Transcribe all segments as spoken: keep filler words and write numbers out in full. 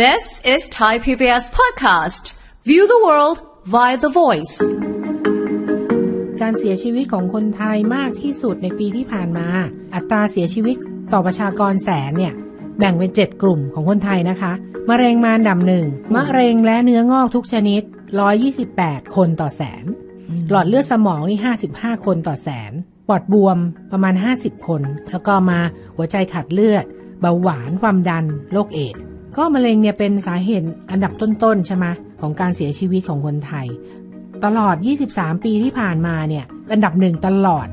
This is Thai พี บี เอส Podcast. View the world via the voice. การเสียชีวิตของคนไทยมากที่สุดในปีที่ผ่านมาอัตราเสียชีวิตต่อประชากรแสนเนี่ยแบ่งเป็นเจ็ดกลุ่มของคนไทยนะคะมะเร็งมาอันดับหนึ่งมะเร็งและเนื้องอกทุกชนิดหนึ่งร้อยยี่สิบแปดคนต่อแสนหลอดเลือดสมองนี่ห้าสิบห้าคนต่อแสนปอดบวมประมาณห้าสิบคนแล้วก็มาหัวใจขาดเลือดเบาหวานความดันโรคเอดส์ก็มะเร็งเนี่ยเป็นสาเหตุอันดับต้นๆใช่ไหมของการเสียชีวิตของคนไทยตลอดยี่สิบสามปีที่ผ่านมาเนี่ยอันดับหนึ่งตลอด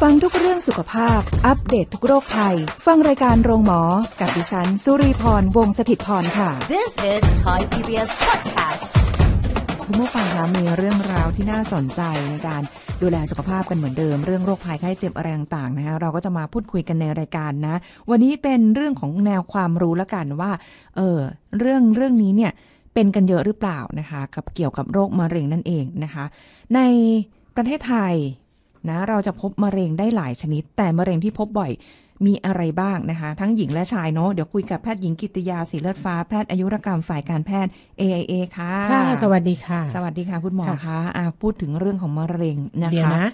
ฟังทุกเรื่องสุขภาพอัปเดต ท, ทุกโรคภัยฟังรายการโรงหมอกับดิฉันสุรีพรวงศ์สถิตย์พรค่ะ This is Thai พี บี เอส Podcast คุณผู้ฟังคะมีเรื่องราวที่น่าสนใจในการดูแลสุขภาพกันเหมือนเดิมเรื่องโรคภัยไข้เจ็บอะไรต่างๆนะคะเราก็จะมาพูดคุยกันในรายการนะวันนี้เป็นเรื่องของแนวความรู้ละกันว่าเออเรื่องเรื่องนี้เนี่ยเป็นกันเยอะหรือเปล่านะคะกับเกี่ยวกับโรคมะเร็งนั่นเองนะคะในประเทศไทยนะเราจะพบมะเร็งได้หลายชนิดแต่มะเร็งที่พบบ่อยมีอะไรบ้างนะคะทั้งหญิงและชายเนาะเดี๋ยวคุยกับแพทย์หญิงกิติยาสีเลือดฟ้าแพทย์อายุรกรรมฝ่ายการแพทย์ เอ ไอ เอ ค่ะค่ะสวัสดีค่ะสวัสดีค่ะคุณหมอคะอาพูดถึงเรื่องของมะเร็งนะคะเดี๋ยวนะ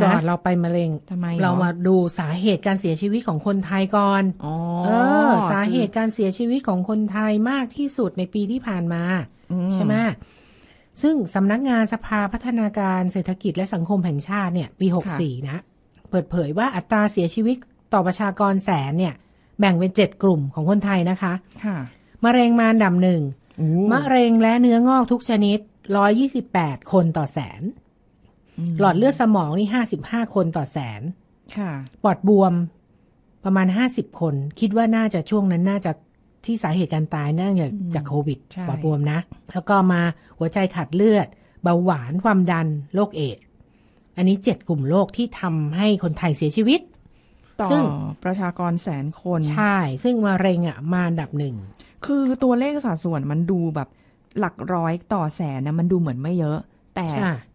ก่อนเราไปมะเร็งทำไมเรามาดูสาเหตุการเสียชีวิตของคนไทยก่อนอ๋อเออสาเหตุการเสียชีวิตของคนไทยมากที่สุดในปีที่ผ่านมาใช่ไหมซึ่งสำนักงานสภาพัฒนาการเศรษฐกิจและสังคมแห่งชาติเนี่ยปีหกสิบสี่นะเปิดเผยว่าอัตราเสียชีวิตต่อประชากรแสนเนี่ยแบ่งเป็นเจ็ดกลุ่มของคนไทยนะคะมะเร็งมาอันดับหนึ่งมะเร็งและเนื้องอกทุกชนิดหนึ่งร้อยยี่สิบแปดคนต่อแสนหลอดเลือดสมองนี่ห้าสิบห้าคนต่อแสนปอดบวมประมาณห้าสิบคนคิดว่าน่าจะช่วงนั้นน่าจะที่สาเหตุการตายน่าจะจากโควิดปอดบวมนะแล้วก็มาหัวใจขาดเลือดเบาหวานความดันโรคเอดส์อันนี้เจ็ดกลุ่มโรคที่ทำให้คนไทยเสียชีวิตต่อประชากรแสนคนใช่ซึ่งมะเร็งอ่ะมาอันดับหนึ่งคือตัวเลขสัดส่วนมันดูแบบหลักร้อยต่อแสนนะมันดูเหมือนไม่เยอะแต่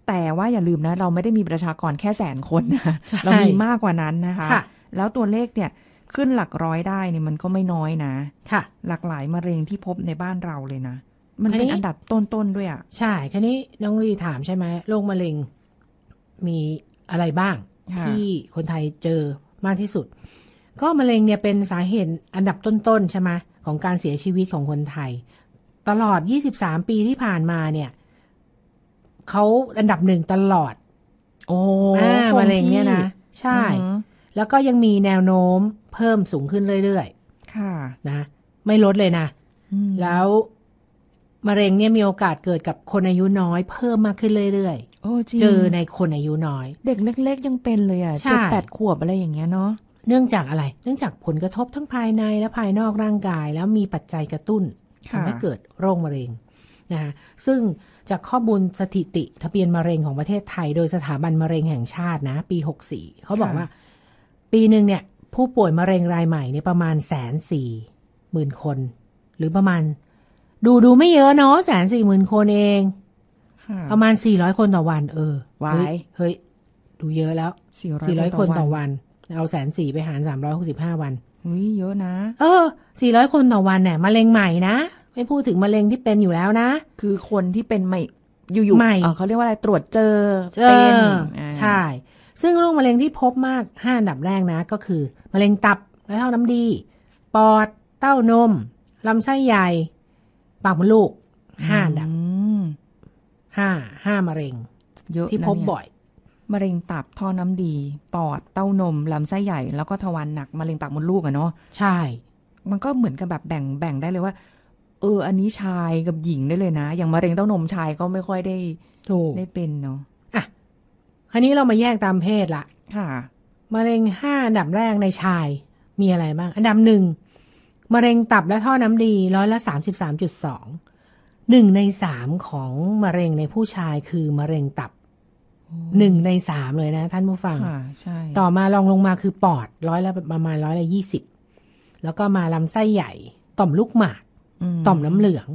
แต่ว่าอย่าลืมนะเราไม่ได้มีประชากรแค่แสนคนนะเรามีมากกว่านั้นนะคะแล้วตัวเลขเนี่ยขึ้นหลักร้อยได้เนี่ยมันก็ไม่น้อยนะค่ะหลากหลายมะเร็งที่พบในบ้านเราเลยนะมันเป็นอันดับต้นๆด้วยอ่ะใช่แค่นี้น้องลีถามใช่ไหมโรคมะเร็งมีอะไรบ้างที่คนไทยเจอมากที่สุดก็มะเร็งเนี่ยเป็นสาเหตุอันดับต้นๆใช่ไหมของการเสียชีวิตของคนไทยตลอดยี่สิบสามปีที่ผ่านมาเนี่ยเขาอันดับหนึ่งตลอดโอ้มะเร็งเนี่ยนะใช่แล้วก็ยังมีแนวโน้มเพิ่มสูงขึ้นเรื่อยๆค่ะนะไม่ลดเลยนะแล้วมะเร็งเนี่ยมีโอกาสเกิดกับคนอายุน้อยเพิ่มมากขึ้นเรื่อยๆ โอ้จริง เจอในคนอายุน้อยเด็กเล็กๆยังเป็นเลยอ่ะ เจ็ด แปด ขวบอะไรอย่างเงี้ยเนาะเนื่องจากอะไรเนื่องจากผลกระทบทั้งภายในและภายนอกร่างกายแล้วมีปัจจัยกระตุ้นทำให้เกิดโรคมะเร็งนะคะซึ่งจากข้อมูลสถิติทะเบียนมะเร็งของประเทศไทยโดยสถาบันมะเร็งแห่งชาตินะปีหกสิบสี่เขาบอกว่าปีหนึ่งเนี่ยผู้ป่วยมะเร็งรายใหม่เนี่ยประมาณแสนสี่หมื่นคนหรือประมาณดูดูไม่เยอะเนาะแสนสี่หมื่นคนเองประมาณสี่ร้อยคนต่อวันเออไว้เฮ้ยดูเยอะแล้วสี่ร้อยคนต่อวันเอาแสนสี่ไปหารสามร้อยหกสิบห้าวันอุ้ยเยอะนะเออสี่ร้อยคนต่อวันเนี่ยมะเร็งใหม่นะไม่พูดถึงมะเร็งที่เป็นอยู่แล้วนะคือคนที่เป็นใหม่อยู่ๆใหม่เขาเรียกว่าอะไรตรวจเจอเป็นใช่ซึ่งโรคมะเร็งที่พบมากห้าอันดับแรกนะก็คือมะเร็งตับและเท่าน้ำดีปอดเต้านมลำไส้ใหญ่ปากมดลูกห้าอันดับห้าห้ามะเร็งเยอะที่พบบ่อยมะเร็งตับท่อน้ำดีปอดเต้านมลำไส้ใหญ่แล้วก็ทวารหนักมะเร็งปากมดลูกอะเนาะใช่มันก็เหมือนกับแบบแบ่งแบ่งได้เลยว่าเอออันนี้ชายกับหญิงได้เลยนะอย่างมะเร็งเต้านมชายก็ไม่ค่อยได้ได้เป็นเนาะคราวนี้เรามาแยกตามเพศละค่ะมะเร็งห้าอันดับแรกในชายมีอะไรบ้างอันดับหนึ่งมะเร็งตับและท่อน้ำดีร้อยละ สามสิบสามจุดสอง หนึ่งในสามของมะเร็งในผู้ชายคือมะเร็งตับหนึ่งในสามเลยนะท่านผู้ฟังค่ะใช่ต่อมาลองลงมาคือปอดร้อยละประมาณร้อยละยี่สิบแล้วก็มาลำไส้ใหญ่ต่อมลูกหมากต่อมน้ำเหลือง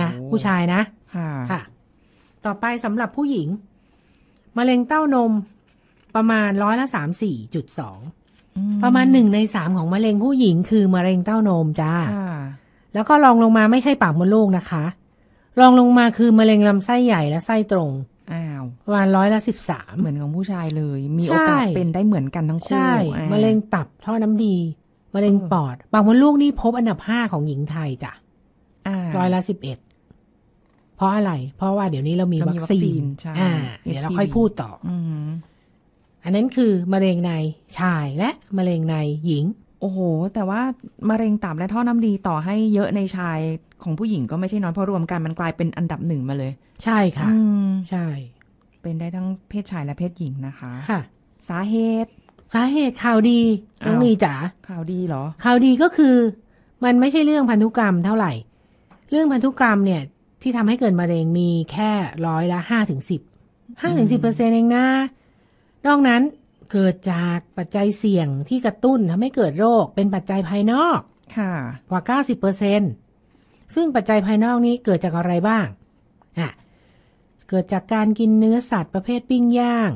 นะผู้ชายนะค่ะค่ะต่อไปสำหรับผู้หญิงมะเร็งเต้านมประมาณร้อยละ สามสิบสี่จุดสอง ประมาณหนึ่งในสามของมะเร็งผู้หญิงคือมะเร็งเต้านมจ้าแล้วก็รองลงมาไม่ใช่ปากมดลูกนะคะรองลงมาคือมะเร็งลำไส้ใหญ่และไส้ตรงอ้าวประมาณร้อยละสิบสามเหมือนของผู้ชายเลยมีโอกาสเป็นได้เหมือนกันทั้งคู่มะเร็งตับท่อน้ำดีมะเร็งปอดปากมดลูกนี่พบอันดับห้าของหญิงไทยจ้ะร้อยละสิบเอ็ดเพราะอะไรเพราะว่าเดี๋ยวนี้เรามีวัคซีนเดี๋ยวเราค่อยพูดต่ออันนั้นคือมะเร็งในชายและมะเร็งในหญิงโอ้โหแต่ว่ามะเร็งตับและท่อน้ำดีต่อให้เยอะในชายของผู้หญิงก็ไม่ใช่น้อยเพราะรวมกันมันกลายเป็นอันดับหนึ่งมาเลยใช่ค่ะใช่เป็นได้ทั้งเพศชายและเพศหญิงนะคะค่ะสาเหตุสาเหตุข่าวดีน้องนีจ๋าข่าวดีเหรอข่าวดีก็คือมันไม่ใช่เรื่องพันธุกรรมเท่าไหร่เรื่องพันธุกรรมเนี่ยที่ทำให้เกิดมะเร็งมีแค่ร้อยละห้าถึงสิบห้าถึงสิบเปอร์เซ็นต์เองนะนอกนั้นเกิดจากปัจจัยเสี่ยงที่กระตุ้นทำให้เกิดโรคเป็นปัจจัยภายนอกค่ะกว่า เก้าสิบเปอร์เซ็นต์ ซึ่งปัจจัยภายนอกนี้เกิดจากอะไรบ้างอ่ะเกิดจากการกินเนื้อสัตว์ประเภทปิ้งย่าง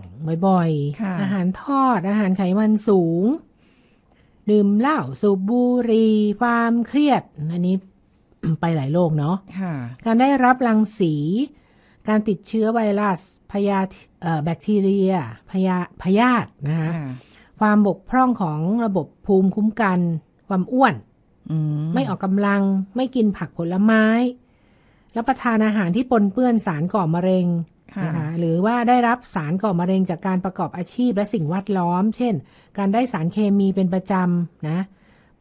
บ่อยๆอาหารทอดอาหารไขมันสูงดื่มเหล้าสูบบุหรี่ความเครียดอันนี้ ไปหลายโรคเนาะค่ะการได้รับรังสีการติดเชื้อไวรัสพยาแบคทีเรียพยาพยาธินะคะความบกพร่องของระบบภูมิคุ้มกันความอ้วนไม่ออกกำลังไม่กินผักผลไม้รับประทานอาหารที่ปนเปื้อนสารก่อมะเร็งนะคะหรือว่าได้รับสารก่อมะเร็งจากการประกอบอาชีพและสิ่งแวดล้อมเช่นการได้สารเคมีเป็นประจำนะ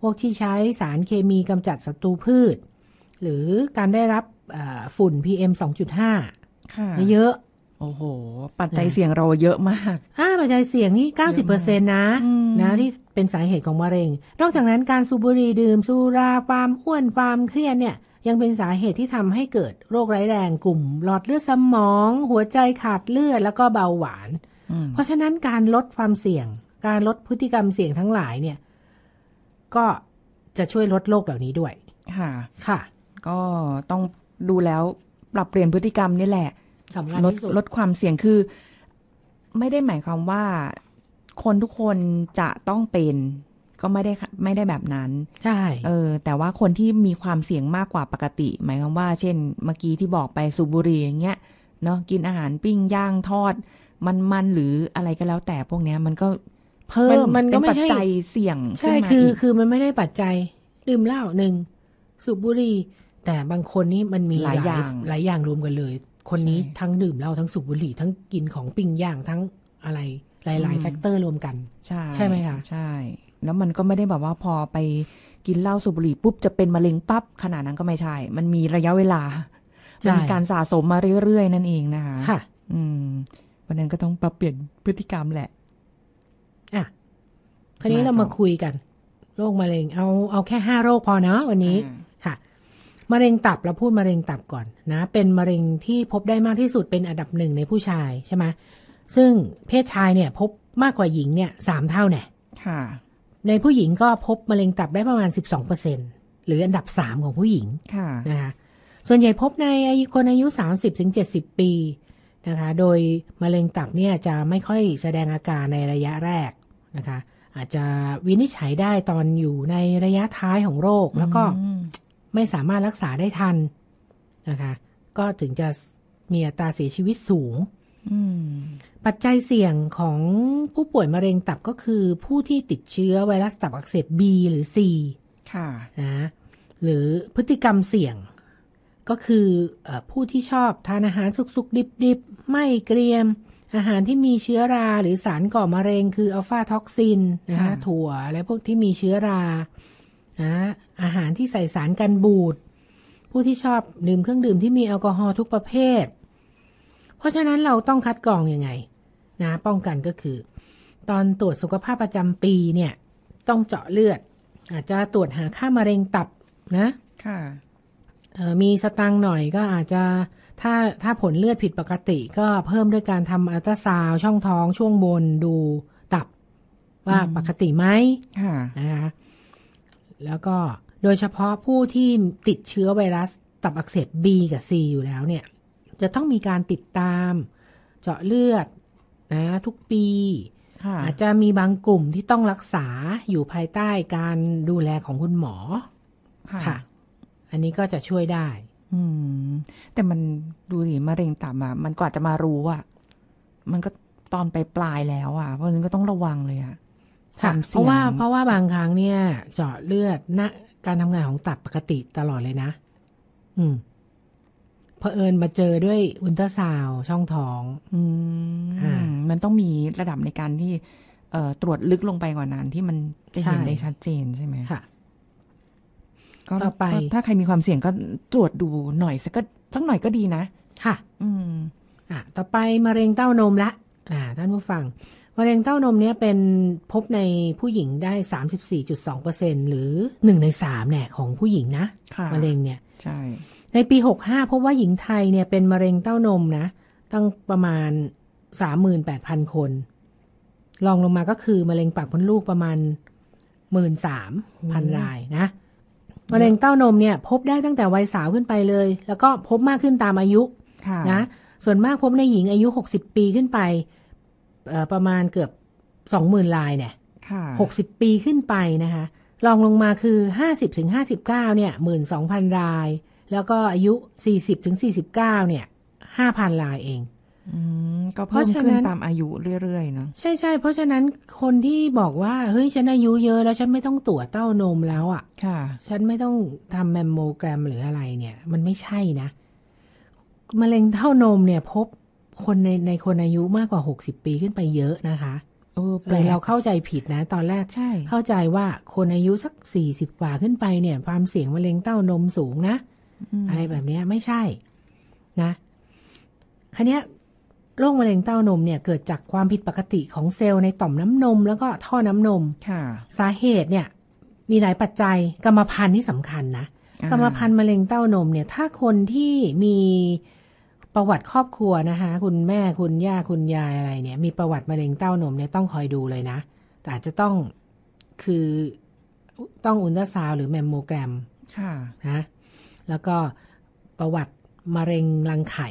พวกที่ใช้สารเคมีกำจัดศัตรูพืชหรือการได้รับฝุ่น พี เอ็ม สองจุดห้าเยอะโอ้โหปัจจัยเสี่ยงเราเยอะมากอ่าปัจจัยเสี่ยงนี่ เก้าสิบเปอร์เซ็นต์ นะนะที่เป็นสาเหตุของมะเร็งนอกจากนั้นการสูบบุหรี่ดื่มสุราความอ้วนความเครียดเนี่ยยังเป็นสาเหตุที่ทำให้เกิดโรคร้ายแรงกลุ่มหลอดเลือดสมองหัวใจขาดเลือดแล้วก็เบาหวานเพราะฉะนั้นการลดความเสี่ยงการลดพฤติกรรมเสี่ยงทั้งหลายเนี่ยก็จะช่วยลดโรคเหล่านี้ด้วยค่ะค่ะก็ต้องดูแล้วปรับเปลี่ยนพฤติกรรมนี่แหละลดลดความเสี่ยงคือไม่ได้หมายความว่าคนทุกคนจะต้องเป็นก็ไม่ได้ไม่ได้แบบนั้นใช่เออแต่ว่าคนที่มีความเสี่ยงมากกว่าปกติหมายความว่าเช่นเมื่อกี้ที่บอกไปสูบบุหรี่อย่างเงี้ยเนาะกินอาหารปิ้งย่างทอดมันมันหรืออะไรก็แล้วแต่พวกเนี้ยมันก็เพิ่มมันก็ไม่ใช่ปัจจัยเสี่ยงใช่คือคือมันไม่ได้ปัจจัยดื่มเหล้าหนึ่งสูบบุหรี่แต่บางคนนี่มันมีหลายอย่างหลายอย่างรวมกันเลยคนนี้ทั้งดื่มเหล้าทั้งสูบบุหรี่ทั้งกินของปิ้งย่างทั้งอะไรหลายๆแฟกเตอร์รวมกันใช่ใช่ไหมคะใช่แล้วมันก็ไม่ได้แบบว่าพอไปกินเหล้าสูบบุหรี่ปุ๊บจะเป็นมะเร็งปั๊บขนาดนั้นก็ไม่ใช่มันมีระยะเวลามันมีการสะสมมาเรื่อยๆนั่นเองนะคะค่ะอืมวันนั้นก็ต้องปรับเปลี่ยนพฤติกรรมแหละอ่ะคราวนี้เรามาคุยกันโรคมะเร็งเอาเอาแค่ห้าโรคพอเนาะวันนี้ค่ะมะเร็งตับเราพูดมะเร็งตับก่อนนะเป็นมะเร็งที่พบได้มากที่สุดเป็นอันดับหนึ่งในผู้ชายใช่ไหมซึ่งเพศชายเนี่ยพบมากกว่าหญิงเนี่ยสามเท่าแน่ค่ะในผู้หญิงก็พบมะเร็งตับได้ประมาณ สิบสองเปอร์เซ็นต์ หรืออันดับสามของผู้หญิงค่ะนะคะส่วนใหญ่พบในคนอายุ สามสิบถึงเจ็ดสิบ ปีนะคะโดยมะเร็งตับเนี่ยจะไม่ค่อยแสดงอาการในระยะแรกนะคะอาจจะวินิจฉัยได้ตอนอยู่ในระยะท้ายของโรคแล้วก็ไม่สามารถรักษาได้ทันนะคะก็ถึงจะมีอัตราเสียชีวิตสูงปัจจัยเสี่ยงของผู้ป่วยมะเร็งตับก็คือผู้ที่ติดเชื้อไวรัสตับอักเสบ B หรือ C ค่ะนะหรือพฤติกรรมเสี่ยงก็คือผู้ที่ชอบทานอาหารสุกๆดิบๆไม่เกรียมอาหารที่มีเชื้อราหรือสารก่อมะเร็งคืออัลฟาท็อกซินนะคะถั่วอะไรพวกที่มีเชื้อรานะอาหารที่ใส่สารกันบูดผู้ที่ชอบดื่มเครื่องดื่มที่มีแอลกอฮอล์ทุกประเภทเพราะฉะนั้นเราต้องคัดกรองยังไงนะป้องกันก็คือตอนตรวจสุขภาพประจำปีเนี่ยต้องเจาะเลือดอาจจะตรวจหาค่ามะเร็งตับนะค่ะมีสตางค์หน่อยก็อาจจะถ้าถ้าผลเลือดผิดปกติก็เพิ่มด้วยการทำอัลตราซาวด์ช่องท้องช่วงบนดูตับว่าปกติไหมค่ะนะคะแล้วก็โดยเฉพาะผู้ที่ติดเชื้อไวรัสตับอักเสบ B กับ C อยู่แล้วเนี่ยจะต้องมีการติดตามเจาะเลือดนะทุกปี อาจจะมีบางกลุ่มที่ต้องรักษาอยู่ภายใต้การดูแลของคุณหมอค่ะอันนี้ก็จะช่วยได้แต่มันดูดิมะเร็งตับอ่ะมันกว่าจะมารู้อ่ะมันก็ตอนไปปลายแล้วอ่ะเพราะฉะนั้นก็ต้องระวังเลยอ่ะเพราะว่าเพราะว่าบางครั้งเนี่ยเจาะเลือดณการทำงานของตับปกติตลอดเลยนะอืมเผอิญมาเจอด้วยอุลตราซาวด์ช่องท้องอืมอ่ามันต้องมีระดับในการที่เอ่อตรวจลึกลงไปกว่านั้นที่มันจะเห็นได้ชัดเจนใช่ไหมค่ะก็ต่อไปถ้าใครมีความเสี่ยงก็ตรวจดูหน่อยสักก็สักหน่อยก็ดีนะค่ะอืมอ่ะต่อไปมะเร็งเต้านมละอ่าท่านผู้ฟังมะเร็งเต้านมเนี่ยเป็นพบในผู้หญิงได้ สามสิบสี่จุดสองเปอร์เซ็นต์ หรือหนึ่งในสามแหละของผู้หญิงนะมะเร็งเนี่ยใช่ในปีหกสิบห้าพบว่าหญิงไทยเนี่ยเป็นมะเร็งเต้านมนะตั้งประมาณ สามหมื่นแปดพัน คนรองลงมาก็คือมะเร็งปากมดลูกประมาณ หนึ่งหมื่นสามพัน รายนะมะเร็งเต้านมเนี่ยพบได้ตั้งแต่วัยสาวขึ้นไปเลยแล้วก็พบมากขึ้นตามอายุนะส่วนมากพบในหญิงอายุหกสิบปีขึ้นไปประมาณเกือบ สองหมื่น รายเนี่ยหกสิบปีขึ้นไปนะคะรองลงมาคือ ห้าสิบถึงห้าสิบเก้า เนี่ย หนึ่งหมื่นสองพัน รายแล้วก็อายุ สี่สิบถึงสี่สิบเก้า เนี่ย ห้าพัน รายเองอืมก็เพิ่มขึ้นตามอายุเรื่อยๆเนาะใช่ๆเพราะฉะนั้นคนที่บอกว่าเฮ้ยฉันอายุเยอะแล้วฉันไม่ต้องตรวจเต้านมแล้วอ่ะค่ะฉันไม่ต้องทำแมมโมแกรมหรืออะไรเนี่ยมันไม่ใช่นะมะเร็งเต้านมเนี่ยพบคนในในคนอายุมากกว่าหกสิบปีขึ้นไปเยอะนะคะเออเลยเราเข้าใจผิดนะตอนแรกใช่เข้าใจว่าคนอายุสักสี่สิบกว่าขึ้นไปเนี่ยความเสี่ยงมะเร็งเต้านมสูงนะ อ, อะไรแบบนี้ไม่ใช่นะคราวเนี้ยโรคมะเร็งเต้านมเนี่ยเกิดจากความผิดปกติของเซลล์ในต่อมน้ำนมแล้วก็ท่อน้ำนมค่ะสาเหตุเนี่ยมีหลายปัจจัยกรรมพันธุ์ที่สำคัญนะกรรมพันธุ์มะเร็งเต้านมเนี่ยถ้าคนที่มีประวัติครอบครัวนะคะคุณแม่คุณย่าคุณยายอะไรเนี่ยมีประวัติมะเร็งเต้านมเนี่ยต้องคอยดูเลยนะแต่อาจจะต้องคือต้องอุลตราซาวด์หรือแมมโมแกรมค่ะนะแล้วก็ประวัติมะเร็งรังไข่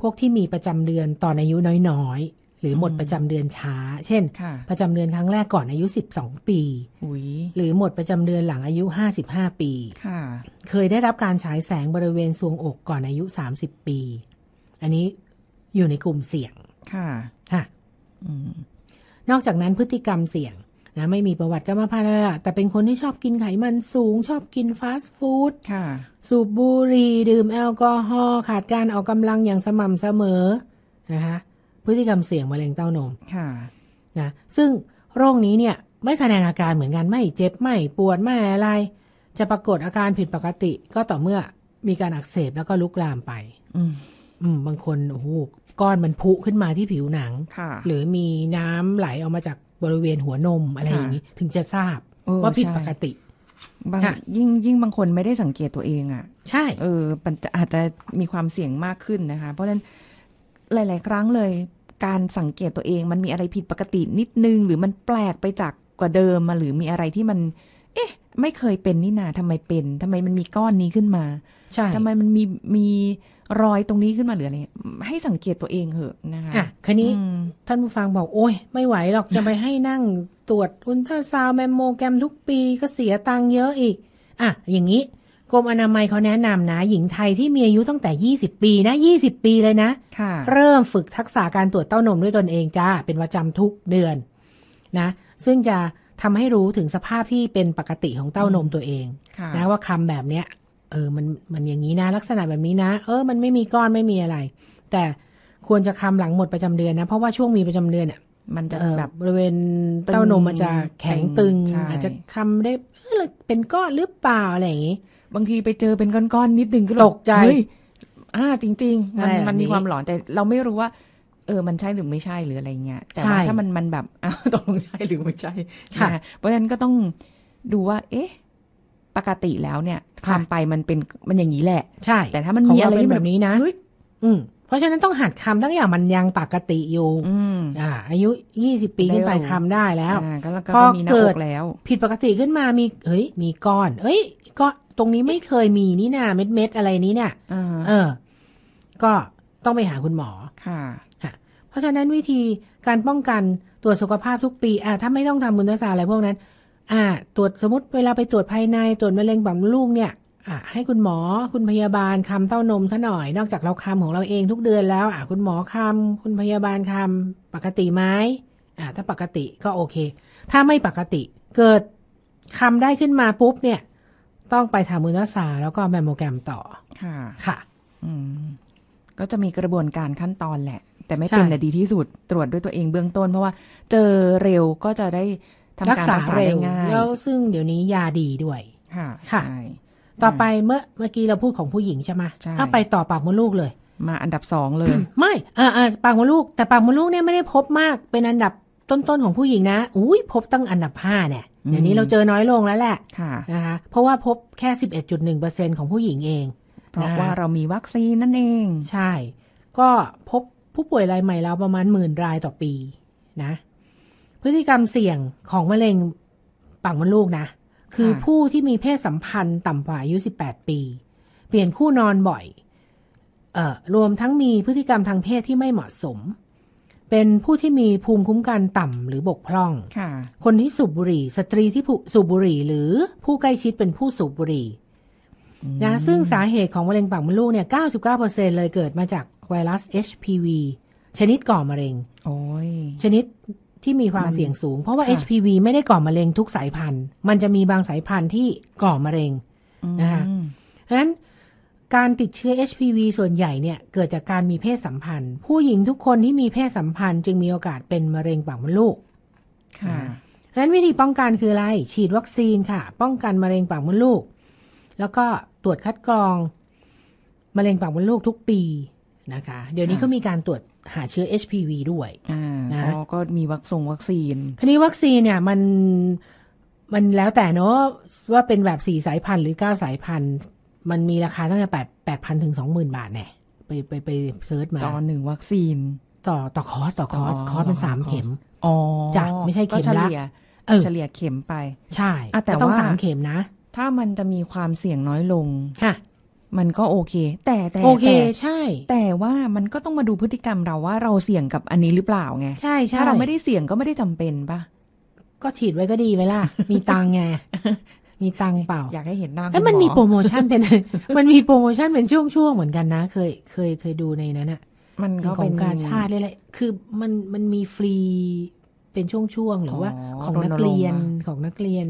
พวกที่มีประจำเดือนตอนอายุน้อยๆหรือหมดประจำเดือนช้าเช่นประจำเดือนครั้งแรกก่อนอายุสิบสองปีหรือหมดประจำเดือนหลังอายุห้าสิบห้าปีเคยได้รับการฉายแสงบริเวณซวงอกก่อนอายุสามสิบปีอันนี้อยู่ในกลุ่มเสี่ยงค่ะค่ะนอกจากนั้นพฤติกรรมเสี่ยงนะไม่มีประวัติกรรมพันธุ์อะไรล่ะแต่เป็นคนที่ชอบกินไขมันสูงชอบกินฟาสต์ฟู้ดสูบบุหรี่ดื่มแอลกอฮอล์ขาดการออกกำลังอย่างสม่ำเสมอนะคะพฤติกรรมเสี่ยงมะเร็งเต้านมนะซึ่งโรคนี้เนี่ยไม่แสดงอาการเหมือนกันไม่เจ็บไม่ปวดไม่อะไรจะปรากฏอาการผิดปกติก็ต่อเมื่อมีการอักเสบแล้วก็ลุกลามไปอืมอืมบางคนโอ้โหก้อนมันพุขึ้นมาที่ผิวหนังหรือมีน้ำไหลออกมาจากบริเวณหัวนมอะไรอย่างนี้ถึงจะทราบว่าผิดปกติบางยิ่งยิ่งบางคนไม่ได้สังเกตตัวเองอ่ะใช่เออมันอาจจะมีความเสี่ยงมากขึ้นนะคะเพราะฉะนั้นหลายๆครั้งเลยการสังเกตตัวเองมันมีอะไรผิดปกตินิดนึงหรือมันแปลกไปจากกว่าเดิมมาหรือมีอะไรที่มันเอ๊ะไม่เคยเป็นนี่นาทำไมเป็นทำไมมันมีก้อนนี้ขึ้นมาใช่ทำไมมันมีมีรอยตรงนี้ขึ้นมาหรืออะไรให้สังเกตตัวเองเหอะนะคะอ่ะคราวนี้ท่านผู้ฟังบอกโอ้ยไม่ไหวหรอกจะไปให้นั่งตรวจอุลตราซาวด์แมมโมแกรมทุกปีก็เสียตังค์เยอะอีกอ่ะอย่างนี้กรมอนามัยเขาแนะนำนะหญิงไทยที่มีอายุตั้งแต่ยี่สิบปีนะยี่สิบปีเลยนะเริ่มฝึกทักษะการตรวจเต้านมด้วยตนเองจ้าเป็นประจำทุกเดือนนะซึ่งจะทำให้รู้ถึงสภาพที่เป็นปกติของเต้านมตัวเองนะว่าคำแบบเนี้ยเออมันมันอย่างนี้นะลักษณะแบบนี้นะเออมันไม่มีก้อนไม่มีอะไรแต่ควรจะคำหลังหมดประจำเดือนนะเพราะว่าช่วงมีประจำเดือนเนี่ยมันจะแบบบริเวณเต้านมมันจะแข็งตึงอาจจะคำได้เป็นก้อนหรือเปล่าอะไรอย่างนี้บางทีไปเจอเป็นก้อนๆนิดนึงก็ตกใจอ่าจริงๆมันมันมีความหลอนแต่เราไม่รู้ว่าเออมันใช่หรือไม่ใช่หรืออะไรเงี้ยแต่ว่าถ้ามันมันแบบอ้าวตกลงใช่หรือไม่ใช่ค่ะเพราะฉะนั้นก็ต้องดูว่าเอ๊ะปกติแล้วเนี่ยความไปมันเป็นมันอย่างนี้แหละใช่แต่ถ้ามันมีอะไรแบบนี้นะอืมเพราะฉะนั้นต้องหัดคำตั้งอย่างมันยังปกติอยู่อ่าอายุยี่สิบปีขึ้นไปคำได้แล้วพอเกิดแล้วผิดปกติขึ้นมามีเฮ้ยมีก้อนเอ้ยก้อนตรงนี้ไม่เคยมีนี่นาเม็ดเม็ดอะไรนี้เนี่ยเออก็ต้องไปหาคุณหมอค่ะเพราะฉะนั้นวิธีการป้องกัน ตรวจสุขภาพทุกปีอ่ะถ้าไม่ต้องทำบุญรักษาอะไรพวกนั้นอ่ะตรวจสมมติเวลาไปตรวจภายในตรวจมะเร็งปากมดลูกเนี่ยอ่ะให้คุณหมอคุณพยาบาลคำเต้านมซะหน่อยนอกจากเราคำของเราเองทุกเดือนแล้วอ่ะคุณหมอคำคุณพยาบาลคำปกติไหมอ่ะถ้าปกติก็โอเคถ้าไม่ปกติเกิดคำได้ขึ้นมาปุ๊บเนี่ยต้องไปทำบุญรักษาแล้วก็แมมโมแกรมต่อค่ะค่ะอืมก็จะมีกระบวนการขั้นตอนแหละแต่ไม่เป็นแต่ดีที่สุดตรวจด้วยตัวเองเบื้องต้นเพราะว่าเจอเร็วก็จะได้ทำการรักษาได้ง่ายแล้วซึ่งเดี๋ยวนี้ยาดีด้วยค่ะค่ะต่อไปเมื่อเมื่อกี้เราพูดของผู้หญิงใช่ไหมถ้าไปต่อปากมดลูกเลยมาอันดับสองเลย ไม่เออเออปากมดลูกแต่ปากมดลูกเนี่ยไม่ได้พบมากเป็นอันดับต้นๆของผู้หญิงนะอุ้ยพบตั้งอันดับห้าเนี่ยเดี๋ยวนี้เราเจอน้อยลงแล้วแหละนะคะเพราะว่าพบแค่ สิบเอ็ดจุดหนึ่งเปอร์เซ็นต์ ของผู้หญิงเองเพราะว่าเรามีวัคซีนนั่นเองใช่ก็พบผู้ป่วยรายใหม่แล้วประมาณหมื่นรายต่อปีนะพฤติกรรมเสี่ยงของมะเร็งปากมดลูกนะคือผู้ที่มีเพศสัมพันธ์ต่ำกว่าอายุสิบแปดปีเปลี่ยนคู่นอนบ่อยเอ่อรวมทั้งมีพฤติกรรมทางเพศที่ไม่เหมาะสมเป็นผู้ที่มีภูมิคุ้มกันต่ำหรือบกพร่อง ค, คนที่สูบบุหรี่สตรีที่สูบบุหรี่หรือผู้ใกล้ชิดเป็นผู้สูบบุหรี่นะซึ่งสาเหตุของมะเร็งปากมดลูกเนี่ย เก้าสิบเก้าเปอร์เซ็นต์ เลยเกิดมาจากไวรัส เอช พี วี ชนิดก่อมะเร็งโอ้ยชนิดที่มีความเสี่ยงสูงเพราะว่า เอช พี วี ไม่ได้ก่อมะเร็งทุกสายพันธุ์มันจะมีบางสายพันธุ์ที่ก่อมะเร็งนะคะเพราะฉะนั้นการติดเชื้อ เอช พี วี ส่วนใหญ่เนี่ยเกิดจากการมีเพศสัมพันธ์ผู้หญิงทุกคนที่มีเพศสัมพันธ์จึงมีโอกาสเป็นมะเร็งปากมดลูกค่ะดังนั้นวิธีป้องกันคืออะไรฉีดวัคซีนค่ะป้องกันมะเร็งปากมดลูกแล้วก็ตรวจคัดกรองมะเร็งปากมดลูกทุกปีนะคะเดี๋ยวนี้เขามีการตรวจหาเชื้อ เอช พี วี ด้วยนะก็มีวัคซีนวัคซีนคราวนี้วัคซีนเนี่ยมันมันแล้วแต่เนาะว่าเป็นแบบสี่สายพันธุ์หรือเก้าสายพันธุ์มันมีราคาตั้งแต่แปดพันถึงสองหมื่นบาทแน่ไปไปไปเซิร์ชมาต่อหนึ่งวัคซีนต่อต่อคอสต่อคอสคอสเป็นสามเข็มอ๋อจ้ะไม่ใช่เข็มละเออเฉลี่ยเข็มไปใช่แต่ต้องสามเข็มนะถ้ามันจะมีความเสี่ยงน้อยลงค่ะมันก็โอเคแต่แต่โอเคใช่แต่ว่ามันก็ต้องมาดูพฤติกรรมเราว่าเราเสี่ยงกับอันนี้หรือเปล่าไงใช่ใช่ถ้าเราไม่ได้เสี่ยงก็ไม่ได้จำเป็นป่ะก็ฉีดไว้ก็ดีไว้ล่ะมีตังไงมีตังเปล่าอยากให้เห็นหน้าคุณหมอมันมีโปรโมชั่นเป็นมันมีโปรโมชั่นเป็นช่วงๆเหมือนกันนะเคยเคยเคยดูในนั้นอ่ะมันก็เป็นกาชาดเลยแหละคือมันมันมีฟรีเป็นช่วงๆหรือว่าของนักเรียนของนักเรียน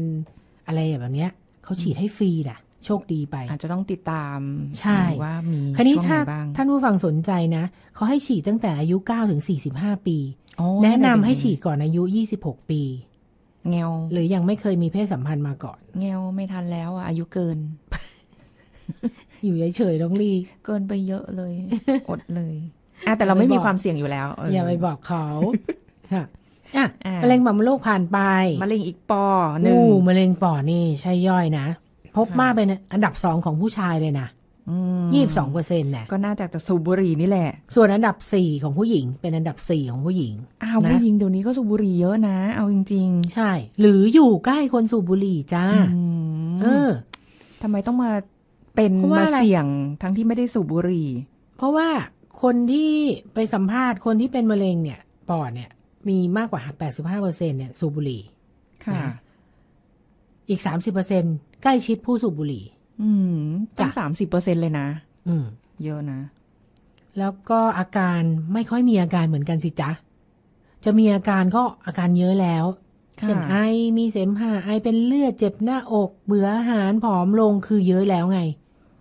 อะไรแบบเนี้ยเขาฉีดให้ฟรีน่ะโชคดีไปอาจจะต้องติดตามใช่ว่ามีคราวนี้ถ้าท่านผู้ฟังสนใจนะเขาให้ฉีดตั้งแต่อายุเก้าถึงสี่สิบห้าปีแนะนำให้ฉีดก่อนอายุยี่สิบหกปีเงวหรือยังไม่เคยมีเพศสัมพันธ์มาก่อนเงวไม่ทันแล้วอ่ะอายุเกิน อยู่เฉยๆน้องลีเกินไปเยอะเลย อดเลยอ่ะแต่เราไม่มีความเสี่ยงอยู่แล้วอย่าไปบอกเขาค่ะอ่ะมะเร็งปากมดลูกผ่านไปมะเร็งอีกปอหนึ่งมะเร็งปอนี่ใช่ย่อยนะพบมากเป็นอันดับสองของผู้ชายเลยนะยี่สิบสองเปอร์เซ็นต์แหละก็น่าจะสูบบุหรี่นี่แหละส่วนอันดับสี่ของผู้หญิงเป็นอันดับสี่ของผู้หญิงอ้าวผู้หญิงเดี๋ยวนี้ก็สูบบุหรี่เยอะนะเอาจริงๆใช่หรืออยู่ใกล้คนสูบบุหรี่จ้าเออทำไมต้องมาเป็นมาเสี่ยงทั้งที่ไม่ได้สูบบุหรี่เพราะว่าคนที่ไปสัมภาษณ์คนที่เป็นมะเร็งเนี่ยปอดเนี่ยมีมากกว่า แปดสิบห้าเปอร์เซ็นต์ เนี่ยสูบบุหรี่ค่ะอีก สามสิบเปอร์เซ็นต์ ใกล้ชิดผู้สูบบุหรี่อืมตั้ง สามสิบเปอร์เซ็นต์ เลยนะอืมเยอะนะแล้วก็อาการไม่ค่อยมีอาการเหมือนกันสิจ๊ะจะมีอาการก็อาการเยอะแล้วเช่นไอมีเสมหะไอเป็นเลือดเจ็บหน้าอกเบื่ออาหารผอมลงคือเยอะแล้วไง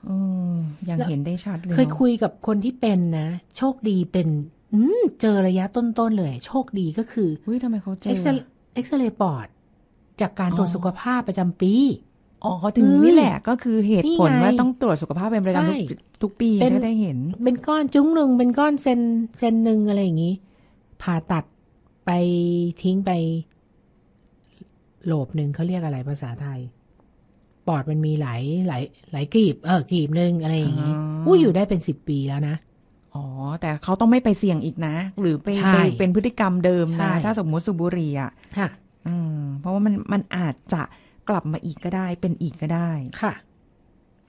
อืมยังเห็นได้ชัดเลยเคยคุยกับคนที่เป็นนะโชคดีเป็นอืมเจอระยะต้นๆเลยโชคดีก็คืออุ้ยทำไมเขาเจอเอ็กซเรย์ปอดจากการตรวจสุขภาพประจำปีอ๋อเขาถึงนี่แหละก็คือเหตุผลว่าต้องตรวจสุขภาพเป็นประจำทุกปีก็ได้เห็นเป็นก้อนจุ้งหนึ่งเป็นก้อนเซนเซนหนึ่งอะไรอย่างนี้ผ่าตัดไปทิ้งไปโหลบหนึ่งเขาเรียกอะไรภาษาไทยปอดมันมีหลายหลายหลายกีบเออกีบหนึ่งอะไรอย่างนี้อู้อยู่ได้เป็นสิบปีแล้วนะอ๋อแต่เขาต้องไม่ไปเสี่ยงอีกนะหรือไปเป็นพฤติกรรมเดิมนะถ้าสมมติสูบบุหรี่อ่ะค่ะอืมเพราะว่ามันมันอาจจะกลับมาอีกก็ได้เป็นอีกก็ได้ค่ะ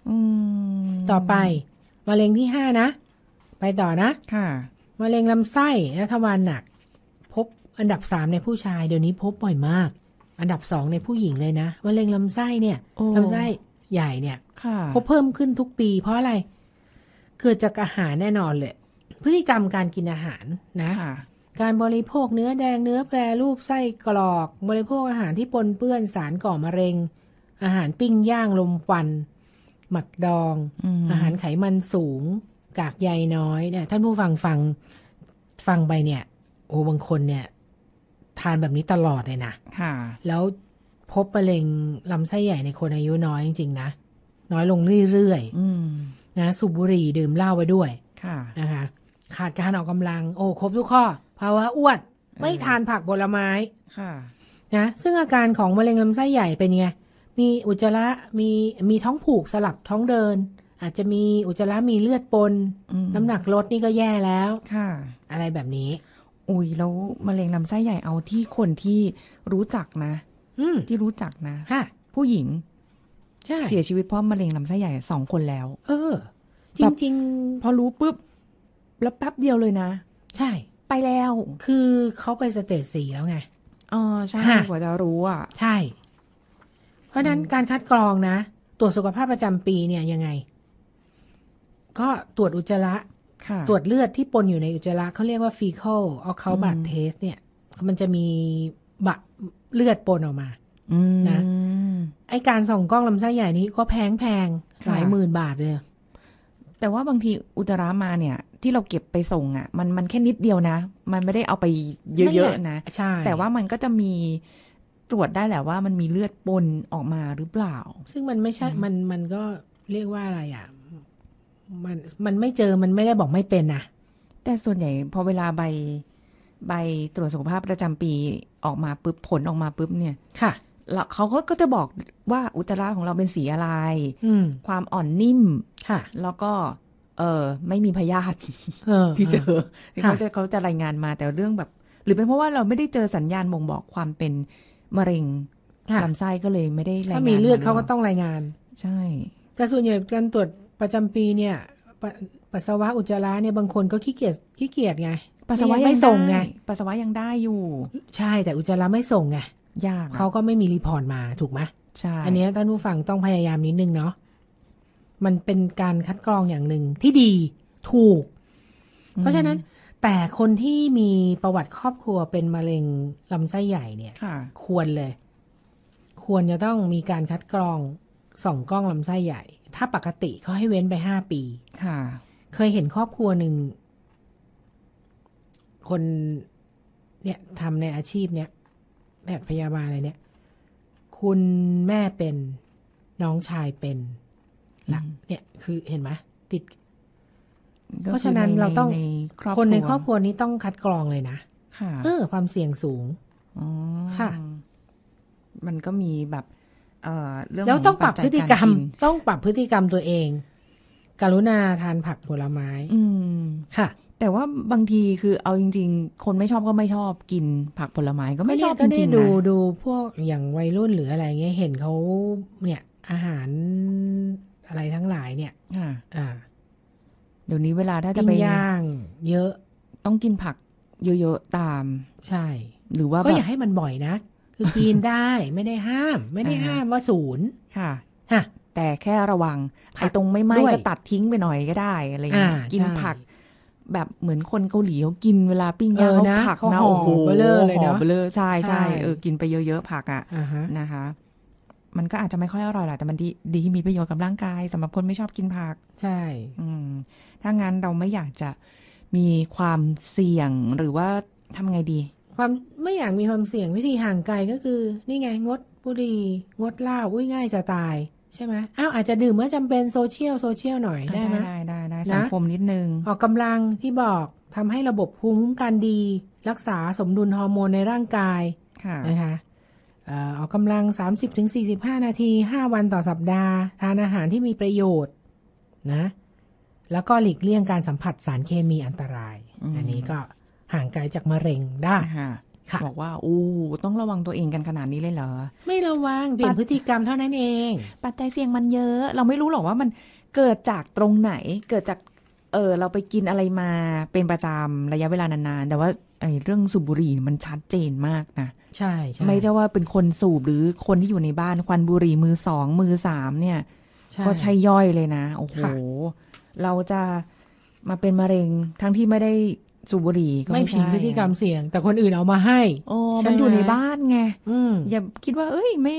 อืมต่อไปมะเร็งที่ห้านะไปต่อนะค่ะมะเร็งลำไส้และทวารหนักพบ อันดับสามในผู้ชายเดี๋ยวนี้พบบ่อยมากอันดับสองในผู้หญิงเลยนะมะเร็งลำไส้เนี่ยลำไส้ใหญ่เนี่ยพบเพิ่มขึ้นทุกปีเพราะอะไรเกิดจากอาหารแน่นอนเลยพฤติกรรมการกินอาหารนะการบริโภคเนื้อแดงเนื้อแปรรูปไส้กรอกบริโภคอาหารที่ปนเปื้อนสารก่อมะเร็งอาหารปิ้งย่างลมควันหมักดอง อ, อาหารไขมันสูงกากใยน้อยเนี่ยท่านผู้ฟังฟังฟังไปเนี่ยโอ้บางคนเนี่ยทานแบบนี้ตลอดเลยนะแล้วพบมะเร็งลำไส้ใหญ่ในคนอายุน้อยจริงๆนะน้อยลงเรื่อยๆนะสูบบุหรี่ดื่มเหล้าไปด้วยนะคะขาดการออกกำลังโอ้ครบทุกข้อภาวะอ้วนไม่ทานผักผลไม้นะซึ่งอาการของมะเร็งลำไส้ใหญ่เป็นไงมีอุจจาระมีมีท้องผูกสลับท้องเดินอาจจะมีอุจจาระมีเลือดปนน้ำหนักลดนี่ก็แย่แล้วอะไรแบบนี้อุ้ยแล้วมะเร็งลำไส้ใหญ่เอาที่คนที่รู้จักนะที่รู้จักนะผู้หญิงเสียชีวิตเพราะมะเร็งลำไส้ใหญ่สองคนแล้วเออจริงๆพอรู้ปุ๊บแล้วแป๊บเดียวเลยนะใช่ไปแล้วคือเขาไปสเตจสี่แล้วไงอ๋อใช่กว่าจะรู้อ่ะใช่เพราะนั้นการคัดกรองนะตรวจสุขภาพประจำปีเนี่ยยังไงก็ตรวจอุจจาระตรวจเลือดที่ปนอยู่ในอุจจาระเขาเรียกว่า fecal occult blood test เนี่ยมันจะมีบะเลือดปนออกมานะไอการส่องกล้องลำไส้ใหญ่นี้ก็แพงแพงหลายหมื่นบาทเลยแต่ว่าบางทีอุจจาระมาเนี่ยที่เราเก็บไปส่งอ่ะมันมันแค่นิดเดียวนะมันไม่ได้เอาไปเยอะๆนะแต่ว่ามันก็จะมีตรวจได้แหละว่ามันมีเลือดปนออกมาหรือเปล่าซึ่งมันไม่ใช่มันมันก็เรียกว่าอะไรอ่ะมันมันไม่เจอมันไม่ได้บอกไม่เป็นนะแต่ส่วนใหญ่พอเวลาใบใบตรวจสุขภาพประจำปีออกมาปุ๊บผลออกมาปุ๊บเนี่ยค่ะแล้วเขาก็จะบอกว่าอุจจาระของเราเป็นสีอะไรความอ่อนนิ่มค่ะแล้วก็เออไม่มีพยาธิที่เจอเขาจะเขาจะรายงานมาแต่เรื่องแบบหรือเป็นเพราะว่าเราไม่ได้เจอสัญญาณบ่งบอกความเป็นมะเร็งลำไส้ก็เลยไม่ได้รายงานถ้ามีเลือดเขาก็ต้องรายงานใช่แต่ส่วนใหญ่การตรวจประจำปีเนี่ยปปัสสาวะอุจจาระเนี่ยบางคนก็ขี้เกียจขี้เกียจไงปัสสาวะไม่ส่งไงปัสสาวะยังได้อยู่ใช่แต่อุจจาระไม่ส่งไงยากเขาก็ไม่มีรีพอร์ตมาถูกไหมใช่อันนี้ท่านผู้ฟังต้องพยายามนิดนึงเนาะมันเป็นการคัดกรองอย่างหนึ่งที่ดีถูกเพราะฉะนั้นแต่คนที่มีประวัติครอบครัวเป็นมะเร็งลำไส้ใหญ่เนี่ยควรเลยควรจะต้องมีการคัดกรองส่องกล้องลำไส้ใหญ่ถ้าปกติเขาให้เว้นไปห้าปีเคยเห็นครอบครัวหนึ่งคนเนี่ยทำในอาชีพเนี่ยแพทย์พยาบาลอะไรเนี่ยคุณแม่เป็นน้องชายเป็นหลักเนี่ยคือเห็นไหมติดเพราะฉะนั้นเราต้องคนในครอบครัวนี้ต้องคัดกรองเลยนะเออความเสี่ยงสูงค่ะมันก็มีแบบเอ่อเรื่องแล้วต้องปรับพฤติกรรมต้องปรับพฤติกรรมตัวเองกรุณาทานผักผลไม้อืมค่ะแต่ว่าบางทีคือเอาจริงๆคนไม่ชอบก็ไม่ชอบกินผักผลไม้ก็ไม่ชอบจริงๆนะดูดูพวกอย่างวัยรุ่นหรืออะไรเงี้ยเห็นเขาเนี่ยอาหารอะไรทั้งหลายเนี่ยอ่าอ่าเดี๋ยวนี้เวลาถ้าจะไปย่างเยอะต้องกินผักเยอะๆตามใช่หรือว่าก็อย่าให้มันบ่อยนะคือกินได้ไม่ได้ห้ามไม่ได้ห้ามว่าศูนย์ค่ะฮะแต่แค่ระวังไอ้ตรงไม่ไหม้ก็ตัดทิ้งไปหน่อยก็ได้อะไรอย่างเงี้ยกินผักแบบเหมือนคนเกาหลีเขากินเวลาปิ้งย่างเขาผักนะโอ้โหเบลอเลยเนาะเบลอใช่ใช่เออกินไปเยอะๆผักอ่ะนะคะมันก็อาจจะไม่ค่อยอร่อยแหละแต่มันดีดีมีประโยชน์กับร่างกายสำหรับคนไม่ชอบกินผักใช่ถ้างั้นเราไม่อยากจะมีความเสี่ยงหรือว่าทำไงดีความไม่อยากมีความเสี่ยงวิธีห่างไกลก็คือนี่ไงงดบุหรี่งดเหล้าอุ้ยง่ายจะตายใช่ไหมอ้าวอาจจะดื่มเมื่อจำเป็นโซเชียลโซเชียลหน่อยได้ไหมได้ได้ได้สังคมนิดนึงออกกำลังที่บอกทำให้ระบบภูมิคุ้มกันดีรักษาสมดุลฮอร์โมนในร่างกายนะคะออกกำลัง สามสิบถึงสี่สิบห้า นาทีห้าวันต่อสัปดาห์ทานอาหารที่มีประโยชน์นะแล้วก็หลีกเลี่ยงการสัมผัสสารเคมีอันตราย อ, อันนี้ก็ห่างไกลจากมะเร็งได้ค่ะบอกว่าอู้ต้องระวังตัวเองกันขนาดนี้เลยเหรอไม่ระวังเปลี่ยนพฤติกรรมเท่านั้นเองปัจจัยเสี่ยงมันเยอะเราไม่รู้หรอกว่ามันเกิดจากตรงไหนเกิดจากเออเราไปกินอะไรมาเป็นประจำระยะเวลานานๆแต่ว่า ไอ้เรื่องสูบบุหรี่มันชัดเจนมากนะใช่ใช่ไม่ใช่ว่าเป็นคนสูบหรือคนที่อยู่ในบ้านควันบุหรี่มือสองมือสามเนี่ยก็ใช่ย่อยเลยนะโอ้โหเราจะมาเป็นมะเร็งทั้งที่ไม่ได้สูบบุหรี่ก็ไม่ผิดพฤติกรรมเสี่ยงแต่คนอื่นเอามาให้โอ้มันอยู่ในบ้านไงอย่าคิดว่าเอ้ยไม่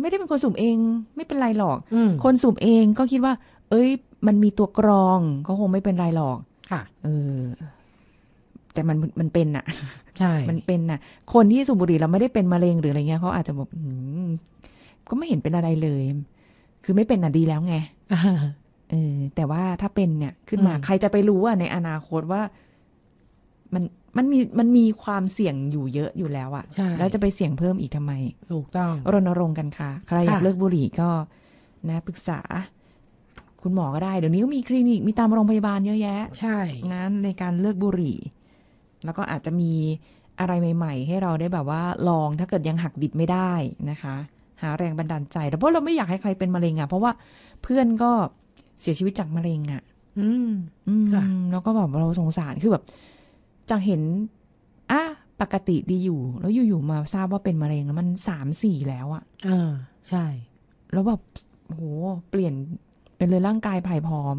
ไม่ได้เป็นคนสูบเองไม่เป็นไรหรอกคนสูบเองก็คิดว่าเอ้ยมันมีตัวกรองก็คงไม่เป็นไรหรอกค่ะเออแต่มันมันเป็นน่ะใช่มันเป็นน่ะคนที่สูบบุหรี่เราไม่ได้เป็นมะเร็งหรืออะไรเงี้ยเขาอาจจะแบบก็ไม่เห็นเป็นอะไรเลยคือไม่เป็นน่ะดีแล้วไงเออแต่ว่าถ้าเป็นเนี่ยขึ้นมาใครจะไปรู้อ่ะในอนาคตว่ามันมันมีมันมีความเสี่ยงอยู่เยอะอยู่แล้วอ่ะแล้วจะไปเสี่ยงเพิ่มอีกทำไมถูกต้องรณรงค์กันค่ะใครอยากเลิกบุหรี่ก็นะปรึกษาคุณหมอก็ได้เดี๋ยวนี้ก็มีคลินิกมีตามโรงพยาบาลเยอะแยะใช่งั้นในการเลิกบุหรี่แล้วก็อาจจะมีอะไรใหม่ๆให้เราได้แบบว่าลองถ้าเกิดยังหักดิบไม่ได้นะคะหาแรงบันดาลใจแต่เพราะเราไม่อยากให้ใครเป็นมะเร็งอ่ะเพราะว่าเพื่อนก็เสียชีวิตจากมะเร็งอ่ะอืมอืมแล้วก็แบบเราสงสารคือแบบจะเห็นอ่ะปกติดีอยู่แล้วอยู่ๆมาทราบว่าเป็นมะเร็งแล้วมัน สามถึงสี่ แล้วอ่ะเออใช่แล้วแบบโหเปลี่ยนเป็นเลยร่างกายผ่ายผอม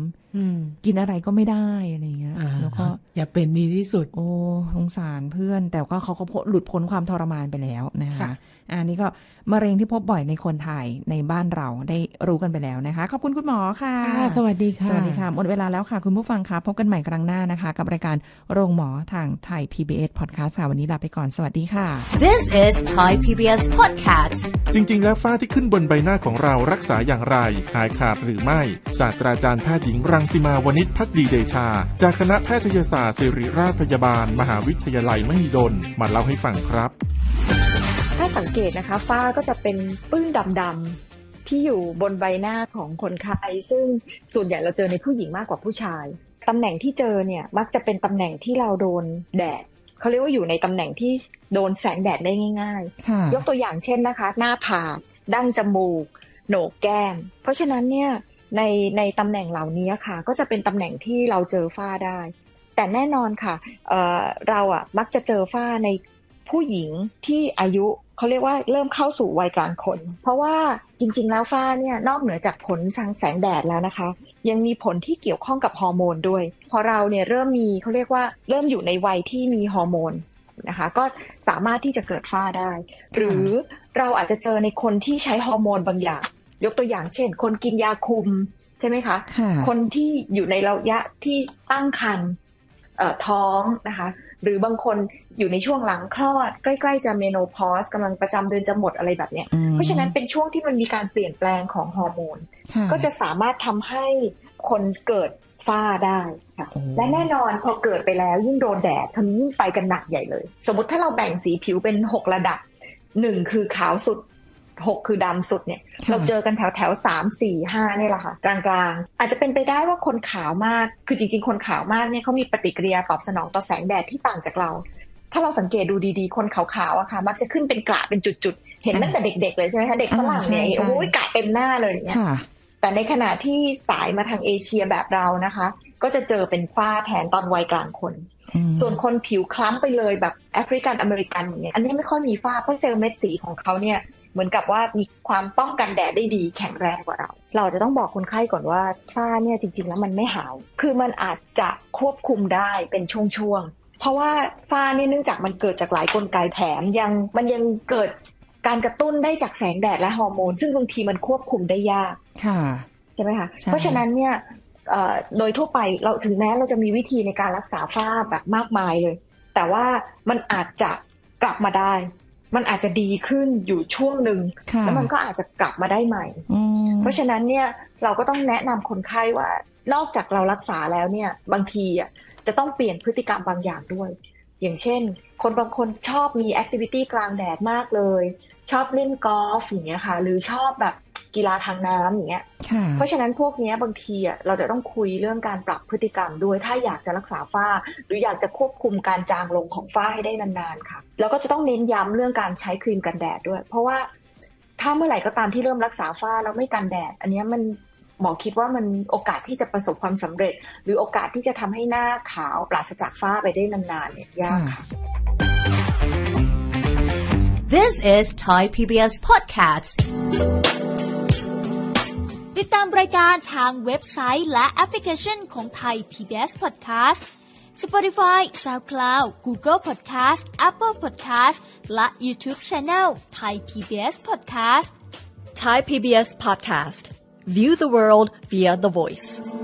กินอะไรก็ไม่ได้อะไรเงี้ยแล้วก็อย่าเป็นดีที่สุดโอ้สงสารเพื่อนแต่ก็เขาก็หลุดพ้นความทรมานไปแล้วนะคะอันนี้ก็มะเร็งที่พบบ่อยในคนไทยในบ้านเราได้รู้กันไปแล้วนะคะขอบคุณคุณหมอค่ะสวัสดีค่ะสวัสดีค่ะหมดเวลาแล้วค่ะคุณผู้ฟังค่ะพบกันใหม่ครั้งหน้านะคะกับรายการโรงหมอทางไทย พี บี เอส Podcast วันนี้ลาไปก่อนสวัสดีค่ะ This is Thai พี บี เอส Podcast จริงๆแล้วฝ้าที่ขึ้นบนใบหน้าของเรารักษาอย่างไรหายขาดหรือไม่ศาสตราจารย์แพทย์หญิงรังสิมาวณิชภักดีเดชาจากคณะแพทยศาสตร์ศิริราชพยาบาลมหาวิทยาลัยมหิดลมาเล่าให้ฟังครับถ้าสังเกตนะคะฝ้าก็จะเป็นปื้นดำๆที่อยู่บนใบหน้าของคนไข้ซึ่งส่วนใหญ่เราเจอในผู้หญิงมากกว่าผู้ชายตำแหน่งที่เจอเนี่ยมักจะเป็นตำแหน่งที่เราโดนแดดเขาเรียกว่าอยู่ในตำแหน่งที่โดนแสงแดดได้ง่ายๆยกตัวอย่างเช่นนะคะหน้าผากดั้งจมูกโหนกแก้มเพราะฉะนั้นเนี่ยในในตำแหน่งเหล่านี้ค่ะก็จะเป็นตำแหน่งที่เราเจอฝ้าได้แต่แน่นอนค่ะ เอ่อ เราอ่ะมักจะเจอฝ้าในผู้หญิงที่อายุเขาเรียกว่าเริ่มเข้าสู่วัยกลางคนเพราะว่าจริงๆแล้วฝ้าเนี่ยนอกเหนือจากผลทางแสงแดดแล้วนะคะยังมีผลที่เกี่ยวข้องกับฮอร์โมนด้วยพอเราเนี่ยเริ่มมีเขาเรียกว่าเริ่มอยู่ในวัยที่มีฮอร์โมนนะคะก็สามารถที่จะเกิดฝ้าได้หรือเราอาจจะเจอในคนที่ใช้ฮอร์โมนบางอย่างยกตัวอย่างเช่นคนกินยาคุมใช่ไหมคะคนที่อยู่ในระยะที่ตั้งครรภ์ท้องนะคะหรือบางคนอยู่ในช่วงหลังคลอดใกล้ๆจะเมโนพอสกำลังประจำเดือนจะหมดอะไรแบบเนี้ยเพราะฉะนั้นเป็นช่วงที่มันมีการเปลี่ยนแปลงของฮอร์โมนก็จะสามารถทำให้คนเกิดฝ้าได้ค่ะและแน่นอนพอเกิดไปแล้วยิ่งโดนแดดทำยิ่งไปกันหนักใหญ่เลยสมมติถ้าเราแบ่งสีผิวเป็นหกระดับหนึ่งคือขาวสุดหกคือดำสุดเนี่ยเราเจอกันแถวแถวสามสี่ห้าเนี่ยแหละค่ะกลางๆอาจจะเป็นไปได้ว่าคนขาวมากคือจริงๆคนขาวมากเนี่ยเขามีปฏิกิริยาตอบสนองต่อแสงแดดที่ต่างจากเราถ้าเราสังเกตดูดีๆคนขาวๆอะค่ะมักจะขึ้นเป็นกระเป็นจุดๆเห็นตั้งแต่เด็กๆเลยใช่ไหมคะเด็กฝรั่งเนี่ยโอ้ยกระเต็มหน้าเลยเนี่ยแต่ในขณะที่สายมาทางเอเชียแบบเรานะคะก็จะเจอเป็นฝ้าแทนตอนวัยกลางคนส่วนคนผิวคล้ำไปเลยแบบแอฟริกันอเมริกันอย่างเงี้ยอันนี้ไม่ค่อยมีฝ้าเพราะเซลล์เม็ดสีของเขาเนี่ยเหมือนกับว่ามีความป้องกันแดดได้ดีแข็งแรงกว่าเราเราจะต้องบอกคนไข้ก่อนว่าฝ้าเนี่ยจริงๆแล้วมันไม่หายคือมันอาจจะควบคุมได้เป็นช่วงๆเพราะว่าฝ้าเนี่ยเนื่องจากมันเกิดจากหลายกลไกแถมยังมันยังเกิดการกระตุ้นได้จากแสงแดดและฮอร์โมนซึ่งบางทีมันควบคุมได้ยากค่ะใช่ไหมคะเพราะฉะนั้นเนี่ยโดยทั่วไปเราถึงแม้เราจะมีวิธีในการรักษาฝ้าแบบมากมายเลยแต่ว่ามันอาจจะกลับมาได้มันอาจจะดีขึ้นอยู่ช่วงหนึ่งแล้วมันก็อาจจะกลับมาได้ใหม่เพราะฉะนั้นเนี่ยเราก็ต้องแนะนำคนไข้ว่านอกจากเรารักษาแล้วเนี่ยบางทีอ่ะจะต้องเปลี่ยนพฤติกรรมบางอย่างด้วยอย่างเช่นคนบางคนชอบมีแอคทิวิตี้กลางแดดมากเลยชอบเล่นกอล์ฟอย่างเงี้ยค่ะหรือชอบแบบกีฬาทางน้ำอย่างเงี้ยเพราะฉะนั้นพวกนี้บางทีอ่ะเราจะต้องคุยเรื่องการปรับพฤติกรรมด้วยถ้าอยากจะรักษาฝ้าหรืออยากจะควบคุมการจางลงของฝ้าให้ได้นานๆค่ะแล้วก็จะต้องเน้นย้ำเรื่องการใช้ครีมกันแดดด้วยเพราะว่าถ้าเมื่อไหร่ก็ตามที่เริ่มรักษาฝ้าแล้วไม่กันแดดอันนี้มัน หมอคิดว่ามันโอกาสที่จะประสบความสำเร็จหรือโอกาสที่จะทำให้หน้าขาวปราศจากฝ้าไปได้นานๆเนี่ยยากค่ะ This is Thai พี บี เอส Podcastติดตามรายการทางเว็บไซต์และแอปพลิเคชันของ Thai พี บี เอส Podcast Spotify, SoundCloud, Google Podcast, Apple Podcast และ YouTube Channel Thai พี บี เอส Podcast Thai พี บี เอS Podcast View the world via the voice